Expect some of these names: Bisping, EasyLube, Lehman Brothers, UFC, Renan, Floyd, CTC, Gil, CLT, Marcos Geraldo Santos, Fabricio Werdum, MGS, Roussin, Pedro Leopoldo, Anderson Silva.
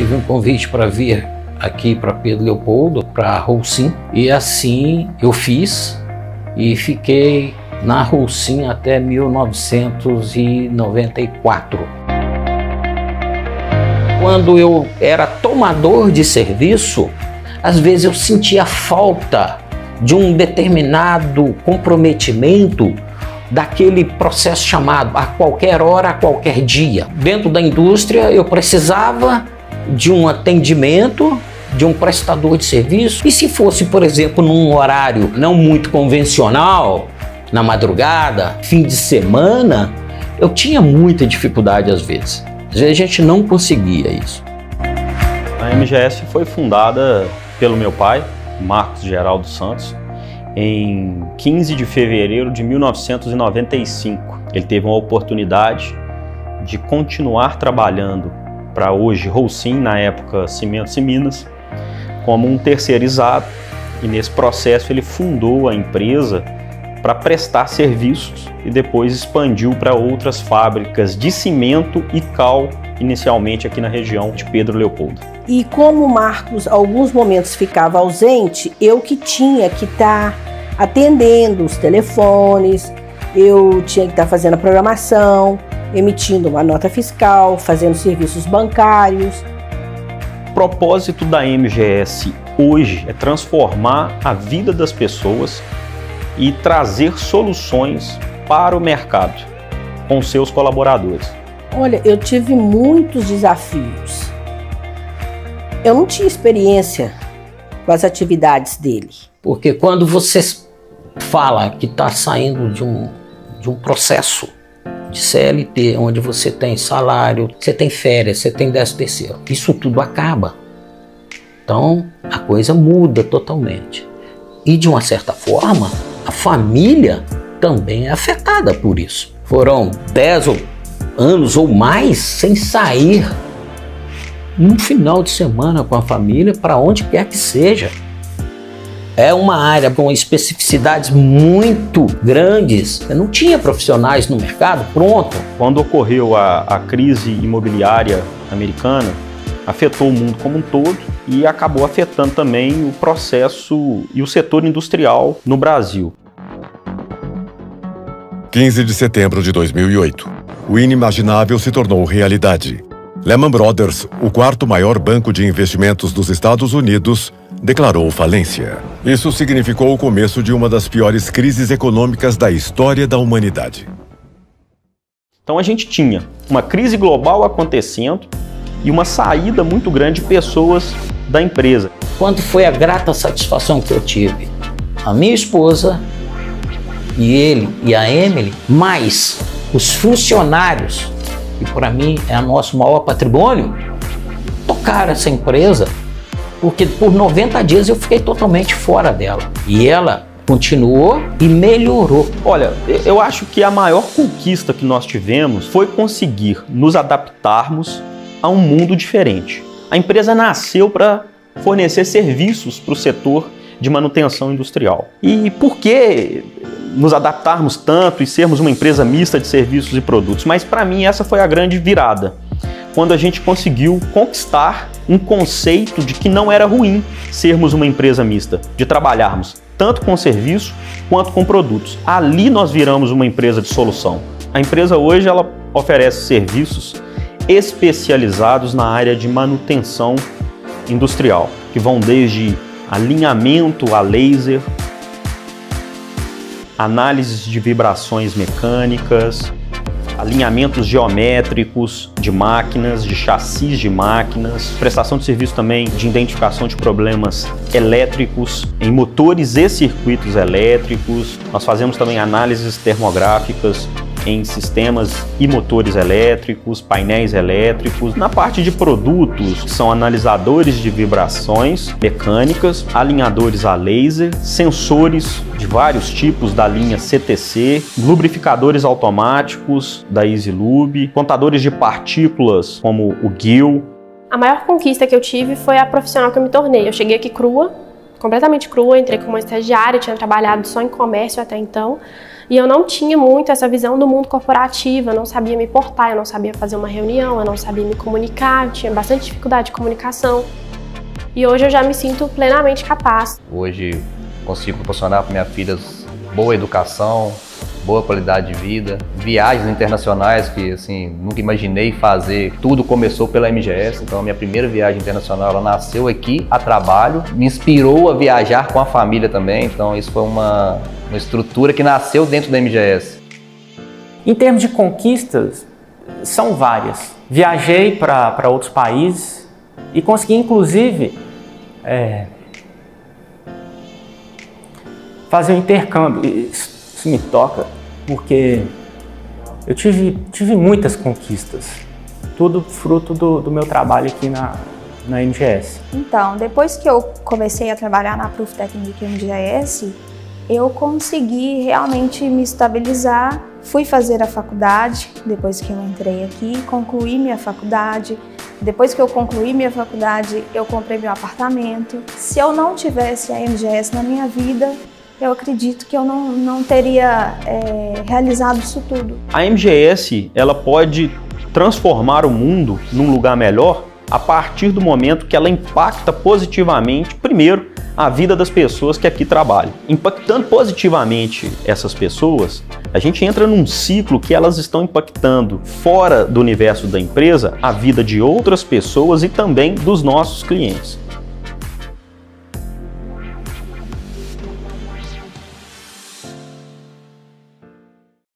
tive um convite para vir aqui para Pedro Leopoldo, para Roussin, e assim eu fiz e fiquei na Roussin até 1994. Quando eu era tomador de serviço, às vezes eu sentia falta de um determinado comprometimento daquele processo chamado a qualquer hora, a qualquer dia. Dentro da indústria eu precisava de um atendimento, de um prestador de serviço, e se fosse, por exemplo, num horário não muito convencional, na madrugada, fim de semana, eu tinha muita dificuldade às vezes. Às vezes a gente não conseguia isso. A MGS foi fundada pelo meu pai, Marcos Geraldo Santos, em 15 de fevereiro de 1995. Ele teve uma oportunidade de continuar trabalhando para hoje Roussin, na época Cimentos e Minas, como um terceirizado, e nesse processo ele fundou a empresa para prestar serviços e depois expandiu para outras fábricas de cimento e cal, inicialmente aqui na região de Pedro Leopoldo. E como o Marcos, alguns momentos, ficava ausente, eu que tinha que estar atendendo os telefones, eu tinha que estar fazendo a programação, emitindo uma nota fiscal, fazendo serviços bancários. O propósito da MGS hoje é transformar a vida das pessoas e trazer soluções para o mercado com seus colaboradores. Olha, eu tive muitos desafios. Eu não tinha experiência com as atividades dele. Porque quando você fala que está saindo de um processo de CLT, onde você tem salário, você tem férias, você tem 13º, isso tudo acaba. Então, a coisa muda totalmente. E, de uma certa forma, a família também é afetada por isso. Foram 10 anos ou mais sem sair num final de semana com a família, para onde quer que seja. É uma área com especificidades muito grandes. Eu não tinha profissionais no mercado pronto. Quando ocorreu a crise imobiliária americana, afetou o mundo como um todo e acabou afetando também o processo e o setor industrial no Brasil. 15 de setembro de 2008. O inimaginável se tornou realidade. Lehman Brothers, o quarto maior banco de investimentos dos Estados Unidos, declarou falência. Isso significou o começo de uma das piores crises econômicas da história da humanidade. Então a gente tinha uma crise global acontecendo e uma saída muito grande de pessoas da empresa. Quando foi a grata satisfação que eu tive? A minha esposa e ele e a Emily, mais os funcionários, que para mim é o nosso maior patrimônio, tocaram essa empresa, porque por 90 dias eu fiquei totalmente fora dela. E ela continuou e melhorou. Olha, eu acho que a maior conquista que nós tivemos foi conseguir nos adaptarmos a um mundo diferente. A empresa nasceu para fornecer serviços para o setor de manutenção industrial. E por que nos adaptarmos tanto e sermos uma empresa mista de serviços e produtos? Mas para mim essa foi a grande virada, quando a gente conseguiu conquistar um conceito de que não era ruim sermos uma empresa mista, de trabalharmos tanto com serviço quanto com produtos. Ali nós viramos uma empresa de solução. A empresa hoje ela oferece serviços especializados na área de manutenção industrial, que vão desde alinhamento a laser, análises de vibrações mecânicas, alinhamentos geométricos de máquinas, de chassis de máquinas, prestação de serviço também de identificação de problemas elétricos em motores e circuitos elétricos. Nós fazemos também análises termográficas em sistemas e motores elétricos, painéis elétricos. Na parte de produtos, são analisadores de vibrações mecânicas, alinhadores a laser, sensores de vários tipos da linha CTC, lubrificadores automáticos da EasyLube, contadores de partículas como o Gil. A maior conquista que eu tive foi a profissional que eu me tornei. Eu cheguei aqui crua, completamente crua, entrei como estagiária, tinha trabalhado só em comércio até então. e eu não tinha muito essa visão do mundo corporativo, eu não sabia me portar, eu não sabia fazer uma reunião, eu não sabia me comunicar, eu tinha bastante dificuldade de comunicação. E hoje eu já me sinto plenamente capaz. Hoje consigo proporcionar para minha filha boa educação, boa qualidade de vida, viagens internacionais que assim nunca imaginei fazer. Tudo começou pela MGS, então a minha primeira viagem internacional ela nasceu aqui a trabalho, me inspirou a viajar com a família também, então isso foi uma estrutura que nasceu dentro da MGS. Em termos de conquistas, são várias. Viajei para outros países e consegui inclusive fazer um intercâmbio. Isso me toca porque eu tive muitas conquistas, tudo fruto do meu trabalho aqui na MGS. Então, depois que eu comecei a trabalhar na PRUFTECHNIK MGS, eu consegui realmente me estabilizar, fui fazer a faculdade depois que eu entrei aqui, concluí minha faculdade. Depois que eu concluí minha faculdade, eu comprei meu apartamento. Se eu não tivesse a MGS na minha vida, eu acredito que eu não teria realizado isso tudo. A MGS, ela pode transformar o mundo num lugar melhor a partir do momento que ela impacta positivamente, primeiro, a vida das pessoas que aqui trabalham. Impactando positivamente essas pessoas, a gente entra num ciclo que elas estão impactando fora do universo da empresa a vida de outras pessoas e também dos nossos clientes.